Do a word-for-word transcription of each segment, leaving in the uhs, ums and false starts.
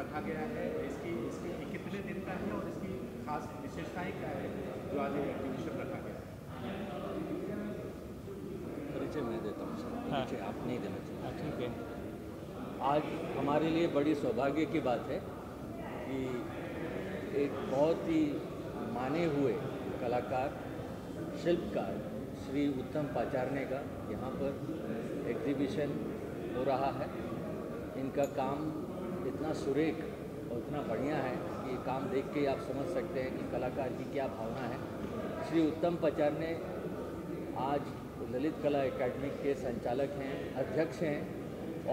रखा गया है, इसकी इसकी कितने दिन का है और इसकी खास विशेषताएं क्या है जो आज एग्जीबिशन रखा गया है? परिचय मैं देता हूँ सर, परिचय आप नहीं देना चाहिए। ठीक है, आज हमारे लिए बड़ी सौभाग्य की बात है कि एक बहुत ही माने हुए कलाकार शिल्पकार श्री उत्तम पाचारने का यहाँ पर एग्जीबिशन हो रहा है। इनका काम इतना सुरेख और इतना बढ़िया है कि काम देख के आप समझ सकते हैं कि कलाकार की क्या भावना है। श्री उत्तम पाचारने आज ललित कला एकेडमी के संचालक हैं, अध्यक्ष हैं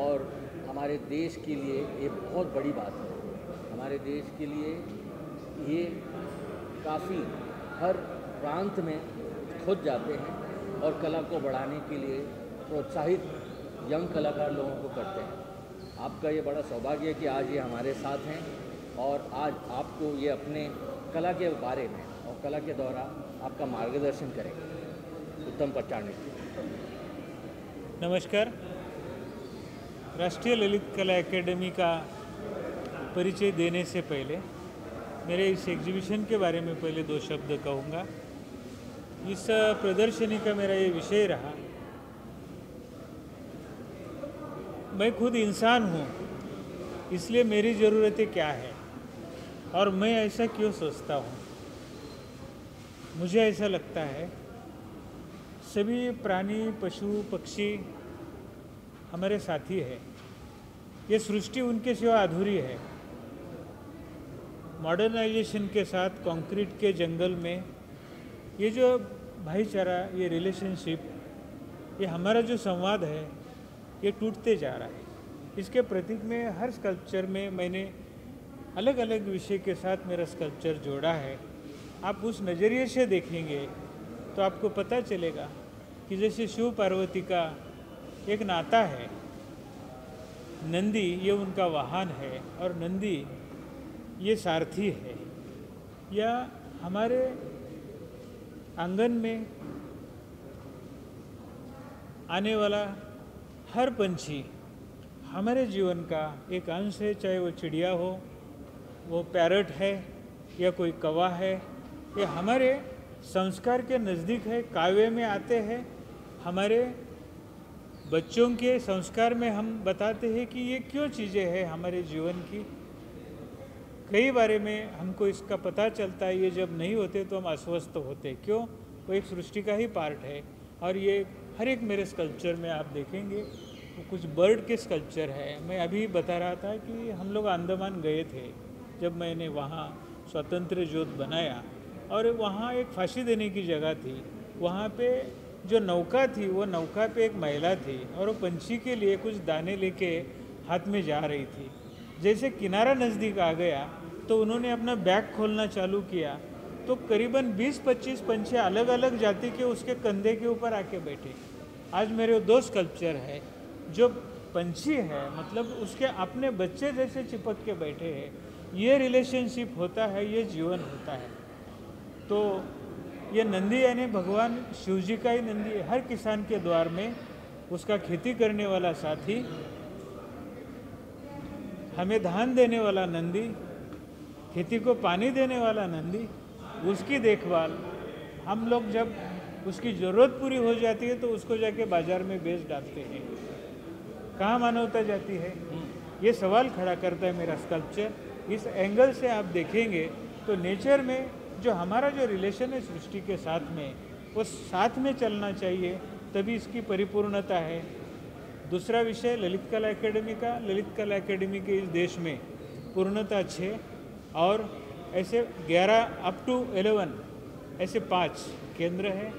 और हमारे देश के लिए ये बहुत बड़ी बात है। हमारे देश के लिए ये काफ़ी हर प्रांत में खुद जाते हैं और कला को बढ़ाने के लिए प्रोत्साहित यंग कलाकार लोगों को करते हैं। आपका ये बड़ा सौभाग्य है कि आज ये हमारे साथ हैं और आज आपको ये अपने कला के बारे में और कला के दौरान आपका मार्गदर्शन करेंगे उत्तम पाचारने। नमस्कार, राष्ट्रीय ललित कला एकेडमी का परिचय देने से पहले मेरे इस एग्जीबिशन के बारे में पहले दो शब्द कहूँगा। इस प्रदर्शनी का मेरा ये विषय रहा, मैं खुद इंसान हूँ इसलिए मेरी ज़रूरतें क्या है और मैं ऐसा क्यों सोचता हूँ। मुझे ऐसा लगता है सभी प्राणी पशु पक्षी हमारे साथी है, ये सृष्टि उनके सिवा अधूरी है। मॉडर्नाइजेशन के साथ कंक्रीट के जंगल में ये जो भाईचारा, ये रिलेशनशिप, ये हमारा जो संवाद है ये टूटते जा रहा है। इसके प्रतीक में हर स्कल्पचर में मैंने अलग अलग विषय के साथ मेरा स्कल्पचर जोड़ा है। आप उस नज़रिए से देखेंगे तो आपको पता चलेगा कि जैसे शिव पार्वती का एक नाता है, नंदी ये उनका वाहन है और नंदी ये सारथी है, या हमारे आंगन में आने वाला हर पंछी हमारे जीवन का एक अंश है। चाहे वो चिड़िया हो, वो पैरट है या कोई कौवा है, ये हमारे संस्कार के नज़दीक है, काव्य में आते हैं। हमारे बच्चों के संस्कार में हम बताते हैं कि ये क्यों चीज़ें हैं हमारे जीवन की। कई बारे में हमको इसका पता चलता है, ये जब नहीं होते तो हम अस्वस्थ होते, क्यों? वो एक सृष्टि का ही पार्ट है। और ये हर एक मेरे स्कल्पचर में आप देखेंगे, कुछ बर्ड के स्कल्पचर है। मैं अभी बता रहा था कि हम लोग अंडमान गए थे जब मैंने वहाँ स्वतंत्र जोत बनाया और वहाँ एक फांसी देने की जगह थी, वहाँ पे जो नौका थी वो नौका पे एक महिला थी और वो पंछी के लिए कुछ दाने लेके हाथ में जा रही थी। जैसे किनारा नज़दीक आ गया तो उन्होंने अपना बैग खोलना चालू किया तो करीबन बीस पच्चीस पंछी अलग अलग जाति के उसके कंधे के ऊपर आके बैठे। आज मेरे दो स्कल्पचर है, जो पंछी है मतलब उसके अपने बच्चे जैसे चिपक के बैठे हैं। ये रिलेशनशिप होता है, ये जीवन होता है। तो ये नंदी यानी भगवान शिव जी का ही नंदी है। हर किसान के द्वार में उसका खेती करने वाला साथी, हमें धान देने वाला नंदी, खेती को पानी देने वाला नंदी, उसकी देखभाल हम लोग जब उसकी ज़रूरत पूरी हो जाती है तो उसको जाके बाज़ार में बेच डालते हैं। कहाँ मानवता जाती है? ये सवाल खड़ा करता है मेरा स्कल्पचर। इस एंगल से आप देखेंगे तो नेचर में जो हमारा जो रिलेशन है सृष्टि के साथ में, वो साथ में चलना चाहिए, तभी इसकी परिपूर्णता है। दूसरा विषय ललित कला एकेडमी का, ललित कला एकेडमी के इस देश में पूर्णता छः और ऐसे ग्यारह अप टू एलेवन ऐसे पाँच केंद्र हैं।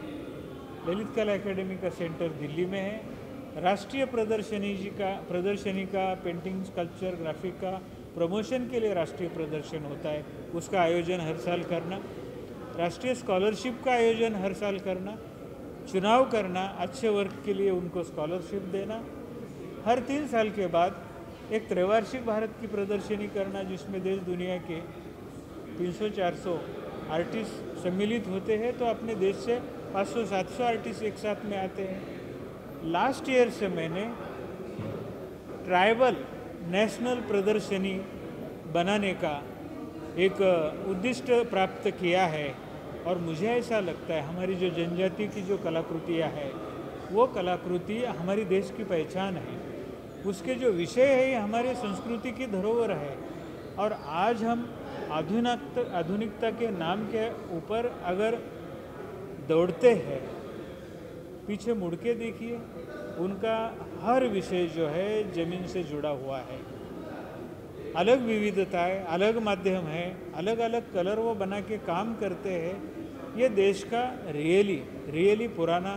ललित कला एकेडमी का सेंटर दिल्ली में है। राष्ट्रीय प्रदर्शनी जी का प्रदर्शनी का पेंटिंग, स्कल्पचर, ग्राफिक का प्रमोशन के लिए राष्ट्रीय प्रदर्शन होता है, उसका आयोजन हर साल करना, राष्ट्रीय स्कॉलरशिप का आयोजन हर साल करना, चुनाव करना, अच्छे वर्क के लिए उनको स्कॉलरशिप देना, हर तीन साल के बाद एक त्रैवार्षिक भारत की प्रदर्शनी करना जिसमें देश दुनिया के तीन सौ चार सौ आर्टिस्ट सम्मिलित होते हैं। तो अपने देश से पाँच सौ सात सौ आर्टिस्ट एक साथ में आते हैं। लास्ट ईयर से मैंने ट्राइबल नेशनल प्रदर्शनी बनाने का एक उद्दिष्ट प्राप्त किया है। और मुझे ऐसा लगता है हमारी जो जनजाति की जो कलाकृतियाँ है वो कलाकृति हमारी देश की पहचान है, उसके जो विषय है ये हमारे संस्कृति की धरोहर है। और आज हम आधुनिकता आधुनिकता के नाम के ऊपर अगर दौड़ते हैं, पीछे मुड़ के देखिए, उनका हर विषय जो है जमीन से जुड़ा हुआ है। अलग विविधताएं, अलग माध्यम है, अलग अलग कलर वो बना के काम करते हैं। ये देश का रियली रियली पुराना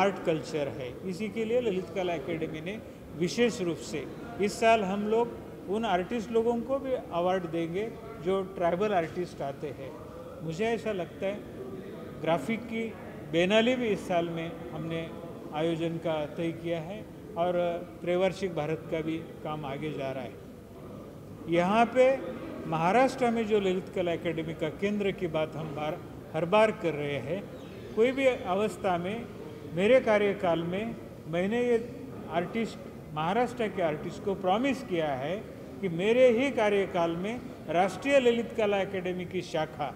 आर्ट कल्चर है। इसी के लिए ललित कला एकेडमी ने विशेष रूप से इस साल हम लोग उन आर्टिस्ट लोगों को भी अवार्ड देंगे जो ट्राइबल आर्टिस्ट आते हैं। मुझे ऐसा लगता है ग्राफिक की बेनाली भी इस साल में हमने आयोजन का तय किया है और त्रैवार्षिक भारत का भी काम आगे जा रहा है। यहाँ पे महाराष्ट्र में जो ललित कला एकेडमी का केंद्र की बात हम बार हर बार कर रहे हैं, कोई भी अवस्था में मेरे कार्यकाल में मैंने ये आर्टिस्ट महाराष्ट्र के आर्टिस्ट को प्रॉमिस किया है कि मेरे ही कार्यकाल में राष्ट्रीय ललित कला एकेडमी की शाखा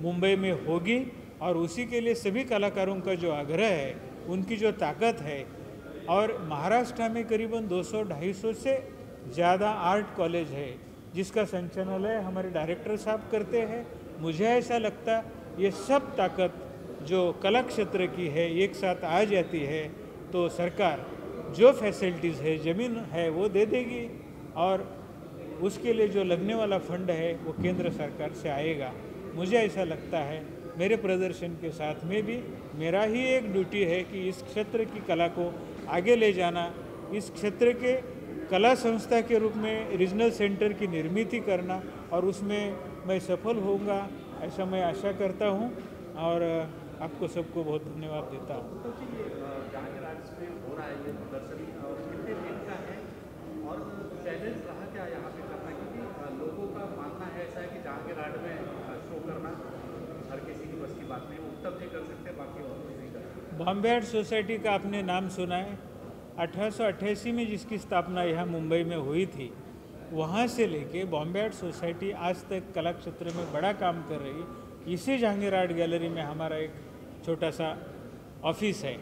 मुंबई में होगी। और उसी के लिए सभी कलाकारों का जो आग्रह है, उनकी जो ताकत है, और महाराष्ट्र में करीबन दो सौ ढाई सौ से ज़्यादा आर्ट कॉलेज है जिसका संचालय हमारे डायरेक्टर साहब करते हैं। मुझे ऐसा लगता है ये सब ताकत जो कला क्षेत्र की है एक साथ आ जाती है तो सरकार जो फैसिलिटीज़ है, ज़मीन है वो दे देगी और उसके लिए जो लगने वाला फंड है वो केंद्र सरकार से आएगा। मुझे ऐसा लगता है मेरे प्रदर्शन के साथ में भी मेरा ही एक ड्यूटी है कि इस क्षेत्र की कला को आगे ले जाना, इस क्षेत्र के कला संस्था के रूप में रीजनल सेंटर की निर्मित करना, और उसमें मैं सफल होऊंगा ऐसा मैं आशा करता हूं और आपको सबको बहुत धन्यवाद देता हूँ। बॉम्बे आर्ट सोसाइटी का आपने नाम सुना है, अठारह सौ अट्ठासी में जिसकी स्थापना यहाँ मुंबई में हुई थी, वहाँ से लेके बॉम्बे आर्ट सोसाइटी आज तक कला क्षेत्र में बड़ा काम कर रही। इसी जहांगीर आर्ट गैलरी में हमारा एक छोटा सा ऑफिस है।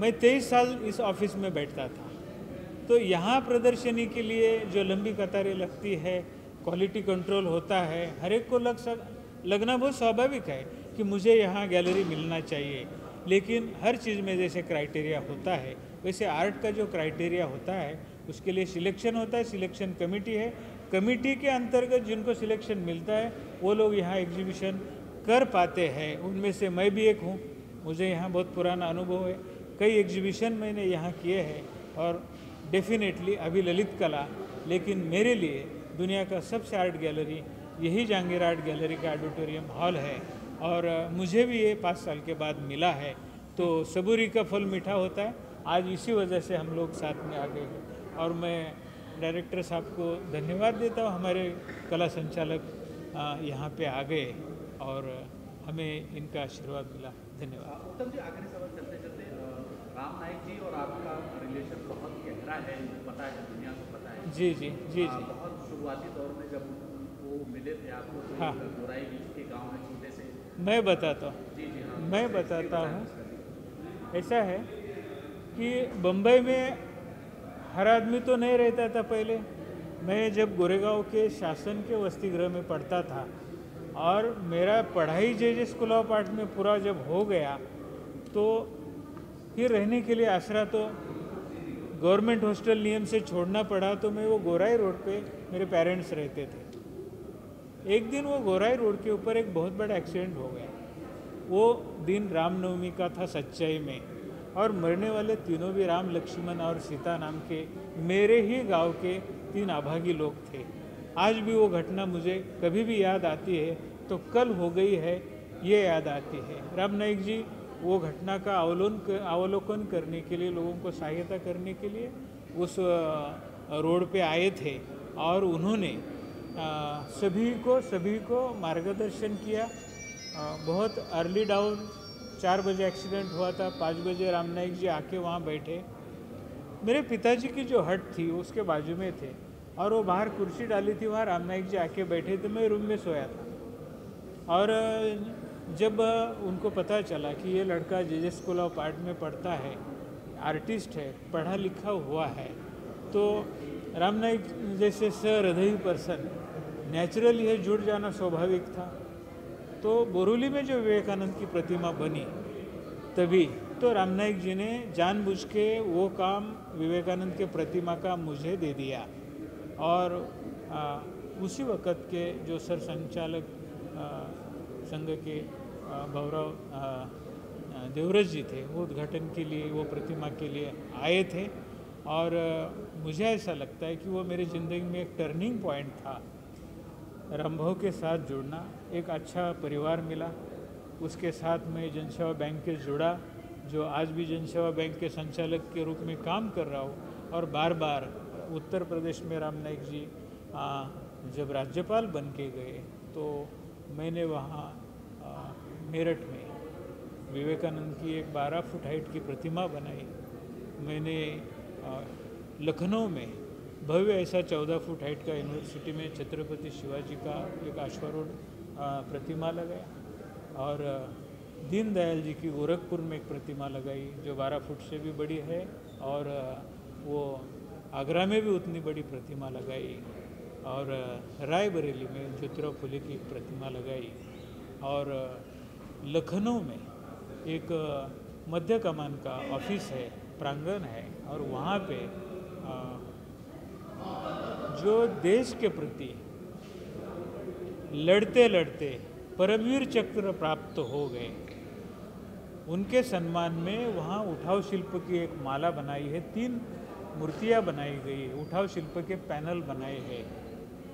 मैं तेईस साल इस ऑफिस में बैठता था, तो यहाँ प्रदर्शनी के लिए जो लंबी कतारें लगती है, क्वालिटी कंट्रोल होता है, हर एक को लग लगना बहुत स्वाभाविक है कि मुझे यहाँ गैलरी मिलना चाहिए। लेकिन हर चीज़ में जैसे क्राइटेरिया होता है वैसे आर्ट का जो क्राइटेरिया होता है उसके लिए सिलेक्शन होता है, सिलेक्शन कमेटी है, कमेटी के अंतर्गत जिनको सिलेक्शन मिलता है वो लोग यहाँ एग्जीबिशन कर पाते हैं। उनमें से मैं भी एक हूँ, मुझे यहाँ बहुत पुराना अनुभव है, कई एग्जीबिशन मैंने यहाँ किए हैं। और डेफिनेटली अभी ललित कला, लेकिन मेरे लिए दुनिया का सबसे आर्ट गैलरी यही जहांगीर आर्ट गैलरी का ऑडिटोरियम हॉल है और मुझे भी ये पाँच साल के बाद मिला है, तो सबूरी का फल मीठा होता है। आज इसी वजह से हम लोग साथ में आ गए हैं और मैं डायरेक्टर साहब को धन्यवाद देता हूँ, हमारे कला संचालक यहाँ पे आ गए और हमें इनका आशीर्वाद मिला। धन्यवाद। उत्तम जी, आखिरी सवाल चलते चलते, राम नाईक जी और आपका रिलेशन बहुत गहरा है, पता है, दुनिया को पता है। जी जी जी जी बहुत शुरुआती दौर में जब वो मिले थे आपको, हाँ, गाँव में छोटे से मैं बताता हूँ मैं बताता हूँ ऐसा है कि बम्बई में हर आदमी तो नहीं रहता था। पहले मैं जब गोरेगांव के शासन के वसति गृह में पढ़ता था और मेरा पढ़ाई J J school of arts में पूरा जब हो गया तो फिर रहने के लिए आसरा तो गवर्नमेंट हॉस्टल नियम से छोड़ना पड़ा, तो मैं वो गोराई रोड पे मेरे पेरेंट्स रहते थे। एक दिन वो गोराई रोड के ऊपर एक बहुत बड़ा एक्सीडेंट हो गया। वो दिन रामनवमी का था सच्चाई में, और मरने वाले तीनों भी राम, लक्ष्मण और सीता नाम के मेरे ही गांव के तीन अभागी लोग थे। आज भी वो घटना मुझे कभी भी याद आती है तो कल हो गई है ये याद आती है। राम नाईक जी वो घटना का अवलोकन अवलोकन करने के लिए, लोगों को सहायता करने के लिए उस रोड पे आए थे और उन्होंने आ, सभी को सभी को मार्गदर्शन किया। आ, बहुत अर्ली डाउन, चार बजे एक्सीडेंट हुआ था, पाँच बजे राम नाईक जी आके वहाँ बैठे। मेरे पिताजी की जो हट थी उसके बाजू में थे, और वो बाहर कुर्सी डाली थी, वहाँ रामनाइक जी आके बैठे थे, मैं रूम में सोया था। और जब उनको पता चला कि ये लड़का J J school of art में पढ़ता है, आर्टिस्ट है, पढ़ा लिखा हुआ है, तो रामनाइक जैसे सहृदयी पर्सन नेचुरली है, जुड़ जाना स्वाभाविक था। तो बोरुली में जो विवेकानंद की प्रतिमा बनी, तभी तो रामनाइक जी ने जानबूझ के वो काम विवेकानंद के प्रतिमा का मुझे दे दिया। और आ, उसी वक़्त के जो सर संचालक संघ के भवराव देवरज जी थे, वो उद्घाटन के लिए, वो प्रतिमा के लिए आए थे। और मुझे ऐसा लगता है कि वो मेरी ज़िंदगी में एक टर्निंग पॉइंट था। रामभाऊ के साथ जुड़ना, एक अच्छा परिवार मिला, उसके साथ मैं जनशावर बैंक के जुड़ा, जो आज भी जनशावर बैंक के संचालक के रूप में काम कर रहा हूँ। और बार बार उत्तर प्रदेश में राम नाईक जी जब राज्यपाल बन के गए, तो मैंने वहाँ मेरठ में विवेकानंद की एक बारह फुट हाइट की प्रतिमा बनाई। मैंने लखनऊ में भव्य ऐसा चौदह फुट हाइट का यूनिवर्सिटी में छत्रपति शिवाजी का एक अश्वारूढ़ प्रतिमा लगाया। और दीनदयाल जी की गोरखपुर में एक प्रतिमा लगाई जो बारह फुट से भी बड़ी है, और वो आगरा में भी उतनी बड़ी प्रतिमा लगाई। और रायबरेली में ज्योतिराव फुले की एक प्रतिमा लगाई। और लखनऊ में एक मध्य कमान का ऑफिस है, प्रांगण है, और वहाँ पे जो देश के प्रति लड़ते लड़ते परमवीर चक्र प्राप्त हो गए, उनके सम्मान में वहाँ उठाव शिल्प की एक माला बनाई है, तीन मूर्तियाँ बनाई गई है, उठाव शिल्प के पैनल बनाए हैं,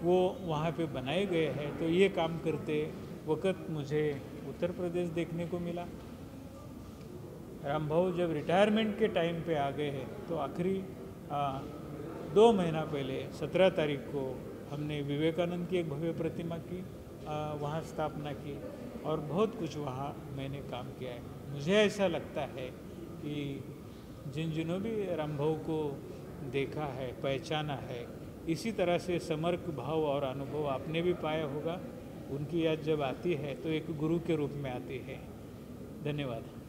वो वहाँ पे बनाए गए हैं। तो ये काम करते वक़्त मुझे उत्तर प्रदेश देखने को मिला। रामभाऊ जब रिटायरमेंट के टाइम पे आ गए हैं, तो आखिरी दो महीना पहले सत्रह तारीख को हमने विवेकानंद की एक भव्य प्रतिमा की आ, वहाँ स्थापना की, और बहुत कुछ वहाँ मैंने काम किया है। मुझे ऐसा लगता है कि जिन जिनों भी रामभाऊ को देखा है, पहचाना है, इसी तरह से समर्पक भाव और अनुभव आपने भी पाया होगा। उनकी याद जब आती है तो एक गुरु के रूप में आती है। धन्यवाद।